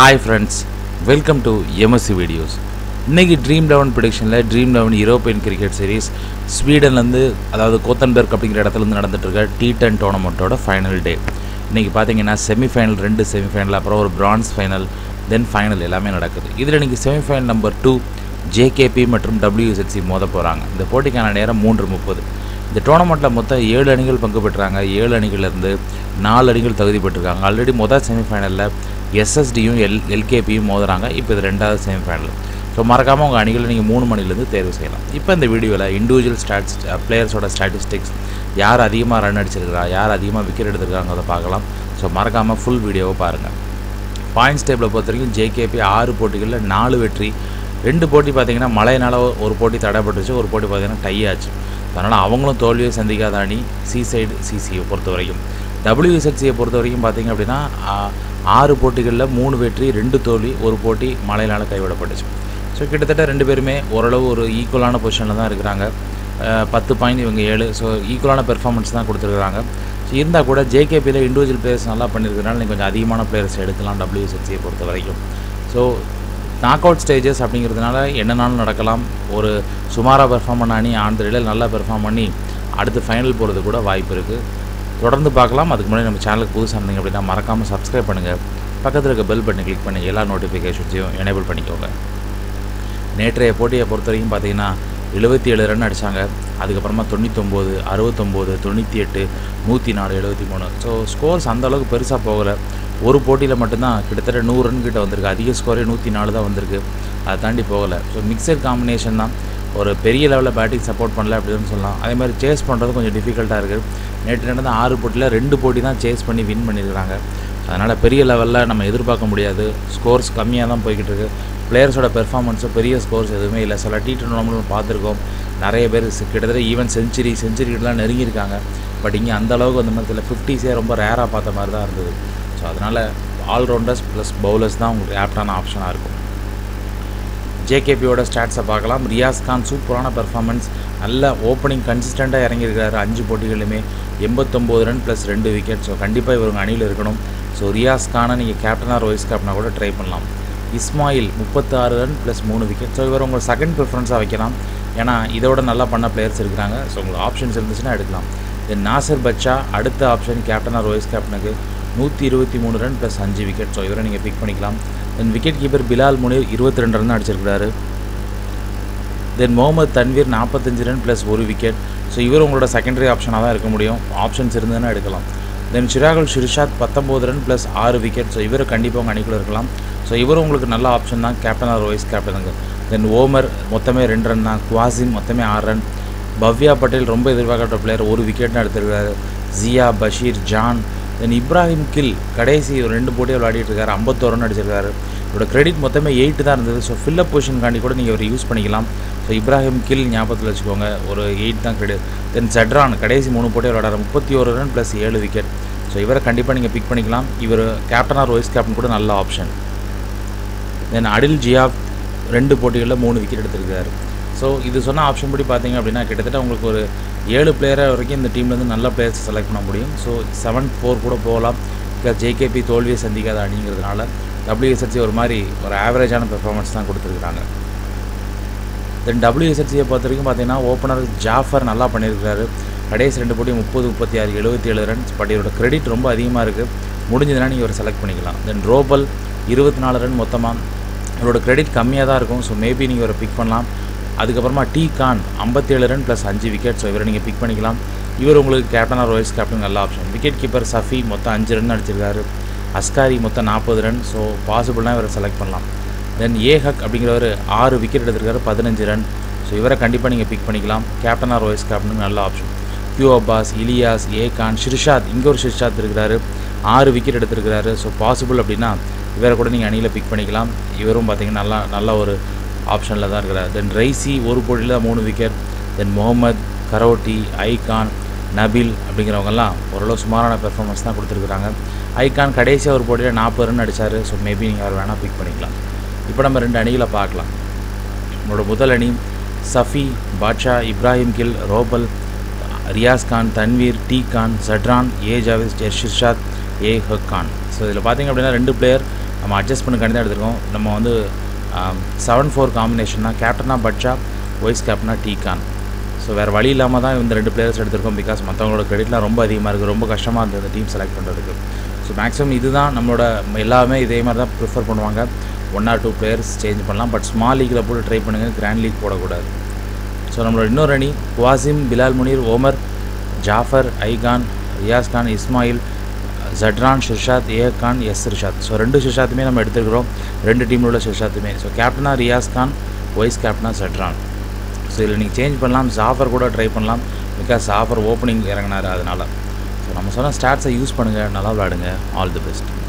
Hi friends, welcome to MSC videos. இன்னைக்கு dream 11 ப்ரெடிக்ஷனில் dream 11 European cricket series ஸ்வீடன்லேருந்து அதாவது கோத்தன்பர்க் அப்படிங்கிற இடத்துலேருந்து நடந்துகிட்ருக்க T10 டோர்னமெண்ட்டோட ஃபைனல் டே. இன்றைக்கி பார்த்தீங்கன்னா செமிஃபைனல், ரெண்டு செமிஃபைனல், அப்புறம் ஒரு பிரான்ஸ் ஃபைனல், தென் ஃபைனல் எல்லாமே நடக்குது. இதில் இன்றைக்கி செமிஃபைனல் நம்பர் 2 JKP மற்றும் WZC மோத போகிறாங்க. இந்த போட்டிக்கான நேரம் 3:30. இந்த டோர்னமெண்ட்டில் மொத்தம் 7 அணிகள் பங்கு பெற்றாங்க. 7 அணிகள்லேருந்து 4 அணிகள் தகுதி பெற்றிருக்காங்க. ஆல்ரெடி முதல் செமிஃபைனலில் SSDயும் LKPயும் மோதுறாங்க. இப்போ இது ரெண்டாவது செமிஃபைனல். ஸோ மறக்காமல் உங்கள் அணிகளை நீங்கள் 3 மணிலேருந்து தேர்வு செய்யலாம். இப்போ இந்த வீடியோவில் இண்டிவிஜுவல் பிளேயர்ஸோட ஸ்டாட்டிஸ்டிக்ஸ், யார் அதிகமாக ரன் அடிச்சிருக்கிறா, யார் அதிகமாக விக்கெட் எடுத்துருக்காங்க, அதை பார்க்கலாம். ஸோ மறக்காமல் ஃபுல் வீடியோவை பாருங்கள். பாயிண்ட்ஸ் டேபிளை பொறுத்த வரைக்கும் JKP 6 போட்டிகளில் 4 வெற்றி. 2 போட்டி பார்த்திங்கன்னா மழையினால் ஒரு போட்டி தடைப்பட்டுச்சு, ஒரு போட்டி பார்த்திங்கன்னா டை ஆச்சு. அதனால் அவங்களும் தோல்வியை சந்திக்காத அணி சிசியை பொறுத்த வரைக்கும். WZCயை பொறுத்த வரைக்கும் பார்த்திங்க அப்படின்னா 6 போட்டிகளில் 3 வெற்றி, 2 தோல்வி, ஒரு போட்டி மழையினால் கைவிடப்பட்டுச்சு. ஸோ கிட்டத்தட்ட 2 பேருமே ஓரளவு ஒரு ஈக்குவலான பொசிஷனில் தான் இருக்கிறாங்க. 10 பாயிண்ட், இவங்க 7. ஸோ ஈக்குவலான பெர்ஃபார்மன்ஸ் தான் கொடுத்துருக்குறாங்க. ஸோ இருந்தால் கூட JKPயில் இண்டிவிஜுவல் பிளேயர்ஸ் நல்லா பண்ணியிருக்கிறனால நீங்கள் கொஞ்சம் அதிகமான பிளேயர்ஸ் எடுக்கலாம் WZCயை பொறுத்த வரைக்கும். ஸோ நாக் அவுட் ஸ்டேஜஸ் அப்படிங்கிறதுனால என்னன்னாலும் நடக்கலாம். ஒரு சுமாராக பெர்ஃபார்ம் பண்ண அணி ஆந்திரையில் நல்லா பெர்ஃபார்ம் பண்ணி அடுத்து ஃபைனல் போகிறது கூட வாய்ப்பு இருக்குது. தொடர்ந்து பார்க்கலாம். அதுக்கு முன்னாடி நம்ம சேனலுக்கு புதுசாக இருந்தீங்க அப்படின்னா மறக்காமல் சப்ஸ்கிரைப் பண்ணுங்கள். பக்கத்தில் இருக்க பெல் பட்டனை கிளிக் பண்ணி எல்லா நோட்டிஃபிகேஷன்ஸையும் எனேபிள் பண்ணிக்கோங்க. நேற்றைய போட்டியை பொறுத்த வரைக்கும் பார்த்திங்கன்னா 77 ரன் அடித்தாங்க. அதுக்கப்புறமா 99, 69, 98, 104, 73. ஸோ ஸ்கோர்ஸ் அந்தளவுக்கு பெருசாக போகலை. ஒரு போட்டியில் மட்டும்தான் கிட்டத்தட்ட 100 ரன் கிட்ட வந்திருக்கு. அதிக ஸ்கோரே 104 தான் வந்திருக்கு. அதை தாண்டி போகலை. ஸோ மிக்சர் காம்பினேஷன் தான். ஒரு பெரிய லெவலில் பேட்டிங் சப்போர்ட் பண்ணல அப்படின்னு சொல்லலாம். அதேமாதிரி சேஸ் பண்ணுறது கொஞ்சம் டிஃபிகல்ட்டாக இருக்குது. நேற்று நடந்த 6 போட்டியில் 2 போட்டி தான் சேஸ் பண்ணி வின் பண்ணியிருக்கிறாங்க. அதனால் பெரிய லெவலில் நம்ம எதிர்பார்க்க முடியாது. ஸ்கோர்ஸ் கம்மியாக தான் போய்கிட்டு இருக்குது. பிளேயர்ஸோட பெர்ஃபார்மன்ஸும் பெரிய ஸ்கோர்ஸ் எதுவுமே இல்லை. சில T20 நம்மளும் பார்த்துருக்கோம். நிறைய பேர் கிட்டத்தட்ட ஈவன் செஞ்சுரிலாம் நெருங்கியிருக்காங்க. பட் இங்கே அந்தளவுக்கு அந்த மாதிரி இல்லை. 50ஸே ரொம்ப ரேராக பார்த்த மாதிரி தான் இருந்தது. ஸோ அதனால் ஆல்ரவுண்டர்ஸ் ப்ளஸ் பவுலர்ஸ் தான் உங்களுக்கு ஆப்டான ஆப்ஷனாக இருக்கும். JKPயோட ஸ்டாட்ஸை பார்க்கலாம். ரியாஸ் கான் சூப்பரான பெர்ஃபார்மன்ஸ், நல்ல ஓப்பனிங் கன்சிஸ்டண்ட்டாக இறங்கியிருக்காரு. 5 போட்டிகளிலுமே 89 ரன் ப்ளஸ் 2 விக்கெட். ஸோ கண்டிப்பாக இவங்க அணியில் இருக்கணும். ஸோ ரியாஸ் கானை நீங்கள் கேப்டனாக வைஸ் கேப்டனாக கூட ட்ரை பண்ணலாம். Ismail 36 run plus 3 wicket. So இவர் உங்களுக்கு செகண்ட் ப்ரிஃபரன்ஸாக வைக்கலாம். ஏன்னா இதோட நல்லா பண்ண பிளேயர்ஸ் இருக்கிறாங்க. ஸோ உங்களுக்கு ஆப்ஷன்ஸ் இருந்துச்சுன்னா எடுக்கலாம். தென் நாசர் பச்சா அடுத்த ஆப்ஷன் கேப்டனாக வைஸ் கேப்டனுக்கு 123 ரன் ப்ளஸ் 5 விக்கெட். ஸோ இவரை நீங்கள் பிக் பண்ணிக்கலாம். Then wicket keeper Bilal Munir 22 run அடிச்சிருக்கிறாரு. Then Mohammad Tanveer 45 run plus 1 wicket. So இவர் உங்களோட செகண்டரி ஆப்ஷனாக தான் இருக்க முடியும். ஆப்ஷன்ஸ் இருந்ததுன்னா எடுக்கலாம். Then ஷிராஜுல் Shirshad 19 run plus 6 wicket. So இவர் கண்டிப்பாக உங்கள் அணிக்குள்ளே இருக்கலாம். ஸோ இவரும் உங்களுக்கு நல்ல ஆப்ஷன் தான் கேப்டன் ஆர் வைஸ் கேப்டனுங்க. தென் ஓமர் மொத்தமே 2 ரன் தான். குவாசின் மொத்தமே 6 ரன். பவ்யா பட்டேல் ரொம்ப எதிர்பார்க்கப்பட்ட பிளேயர், 1 விக்கெட்னு எடுத்துருக்காரு. ஜியா பஷீர் ஜான். தென் இப்ராஹிம் கில் கடைசி 2 போட்டியை விளையாடிட்டு இருக்காரு. 51 ரன் அடிச்சிருக்காரு. இவரோட கிரெடிட் மொத்தமே 8 தான் இருந்தது. ஸோ ஃபில்லப் பொசிஷனுக்காண்டி கூட நீங்கள் இவர் யூஸ் பண்ணிக்கலாம். ஸோ இப்ராஹிம் கில் ஞாபகத்தில் வச்சுக்கோங்க, ஒரு 8 தான் கிரெடிட். தென் ஜட்ரான் கடைசி 3 போட்டியை விளையாடுறாரு. 31 ரன் ப்ளஸ் 7 விக்கெட். ஸோ இவரை கண்டிப்பாக நீங்கள் பிக் பண்ணிக்கலாம். இவர் கேப்டன் ஆர் வைஸ் கேப்டன் கூட நல்ல ஆப்ஷன். தென் அடில் ஜியாப் 2 போட்டிகளில் 3 விக்கெட் எடுத்திருக்காரு. ஸோ இது சொன்ன ஆப்ஷன் படி பார்த்திங்க அப்படின்னா கிட்டத்தட்ட உங்களுக்கு ஒரு 7 பிளேயராக வரைக்கும் இந்த டீம்லேருந்து நல்ல பிளேயர்ஸ் செலக்ட் பண்ண முடியும். ஸோ 7-4 கூட போகலாம். பிகாஸ் JKP தோல்வியை சந்திக்காத அப்படிங்கிறதுனால WZC ஒரு மாதிரி ஒரு ஆவரேஜான பெர்ஃபார்மன்ஸ் தான் கொடுத்துருக்குறாங்க. தென் WZCயை பொறுத்த வரைக்கும் பார்த்திங்கன்னா ஓப்பனர் ஜாஃபர் நல்லா பண்ணியிருக்கிறாரு. கடைசி 2 போட்டி 30, 36, 77 ரன்ஸ். பட் இவரோட கிரெடிட் ரொம்ப அதிகமாக இருக்குது. முடிஞ்சதுனால் நீங்கள் இவர் செலக்ட் பண்ணிக்கலாம். தென் ரோபல் 24 ரன் மொத்தமாக. இவரோட கிரெடிட் கம்மியாக தான் இருக்கும். ஸோ மேபி நீங்கள் இவரை பிக் பண்ணலாம். அதுக்கப்புறமா T Khan 57 run plus 5 wicket. So இவரை நீங்கள் பிக் பண்ணிக்கலாம். இவர் உங்களுக்கு கேப்டன் ஆர் வைஸ் கேப்டன் நல்ல ஆப்ஷன். விக்கெட் கீப்பர் சஃபி மொத்தம் 5 ரன் அடிச்சிருக்காரு. அஸ்காரி மொத்தம் 40 ரன். ஸோ பாசிபிள்னால் இவரை செலக்ட் பண்ணலாம். தென் ஏ ஹக் அப்படிங்கிறவர் 6 விக்கெட் எடுத்திருக்காரு. 15 ரன். ஸோ இவரை கண்டிப்பாக நீங்கள் பிக் பண்ணிக்கலாம். கேப்டன் ஆர் வைஸ் கேப்டன் நல்ல option. Q Abbas, Ilyas, A Khan, ஷிர்ஷாத். இங்கே ஒரு ஷிர்ஷாத் இருக்கிறாரு. 6 விக்கெட் எடுத்திருக்கிறாரு. ஸோ பாசிபிள் அப்படின்னா இவரை கூட நீங்கள் அணியில் பிக் பண்ணிக்கலாம். இவரும் பார்த்திங்கன்னா நல்ல ஒரு ஆப்ஷனில் தான் இருக்கிறார். தென் ரைசி 1 போட்டியில் 3 wicket. Then Mohammad கரோட்டி, E. Khan, Nabil அப்படிங்கிறவங்கெல்லாம் ஓரளவு சுமாரான பெர்ஃபார்மன்ஸ் தான் கொடுத்துருக்குறாங்க. E. Khan கடைசியாக ஒரு போட்டியில் 40 ரன் அடித்தார். ஸோ மேபி நீங்கள் அவர் வேணால் பிக் பண்ணிக்கலாம். இப்போ நம்ம 2 அணிகளை பார்க்கலாம். நம்மளோட முதல் அணி Safi, Baasha, Ibrahim kill, ரோபல், Riyaz Khan, Tanveer, T Khan, Zadran, A, Javed, Kjær, ஷிர்ஷாத், A, ஹக்கான். So இதில் பார்த்திங்க அப்படின்னா 2 பிளேயர் நம்ம அட்ஜஸ்ட் பண்ணி கண்டிப்பாக எடுத்துருக்கோம். நம்ம வந்து 7-4 காம்பினேஷன்னா கேப்டனாக பட்சா, வைஸ் கேப்டனாக டி கான். ஸோ வேறு வழி இல்லாமல் தான் இந்த ரெண்டு பிளேயர்ஸ் எடுத்திருக்கோம். பிகாஸ் மற்றவங்களோட கிரெடிட்லாம் ரொம்ப அதிகமாக இருக்குது, ரொம்ப கஷ்டமாக இருந்தது அந்த டீம் செலக்ட் பண்ணுறதுக்கு. ஸோ மேக்ஸிமம் இது தான் நம்மளோட எல்லாமே இதே மாதிரி தான் ப்ரிஃபர் பண்ணுவாங்க. 1 or 2 பிளேயர்ஸ் சேஞ்ச் பண்ணலாம், பட் ஸ்மால் லீக்கில் போட்டு ட்ரை பண்ணுங்கள், கிராண்ட் லீக் போடக்கூடாது. ஸோ நம்மளோட இன்னொரு அணி Qasim, Bilal Munir, Omar, Jafar, I Khan, Riyaz Khan, Ismail, Zadran, Shirzad, A Khan, S Shirzad. So 2 ஷிர்ஷாத்துமே நம்ம எடுத்துருக்கிறோம், 2 டீமில் உள்ள ஷிர்ஷாத்துமே. ஸோ கேப்டனா ரியாஸ் கான், வைஸ் கேப்டனா ஜட்ரான். ஸோ இதில் நீங்கள் சேஞ்ச் பண்ணலாம், ஜாஃபர் கூட ட்ரை பண்ணலாம், பிகாஸ் ஜாஃபர் ஓப்பனிங் இறங்கினார். அதனால் ஸோ நம்ம சொன்ன ஸ்டாட்ஸை யூஸ் பண்ணுங்கள், நல்லா விளையாடுங்க. All the best.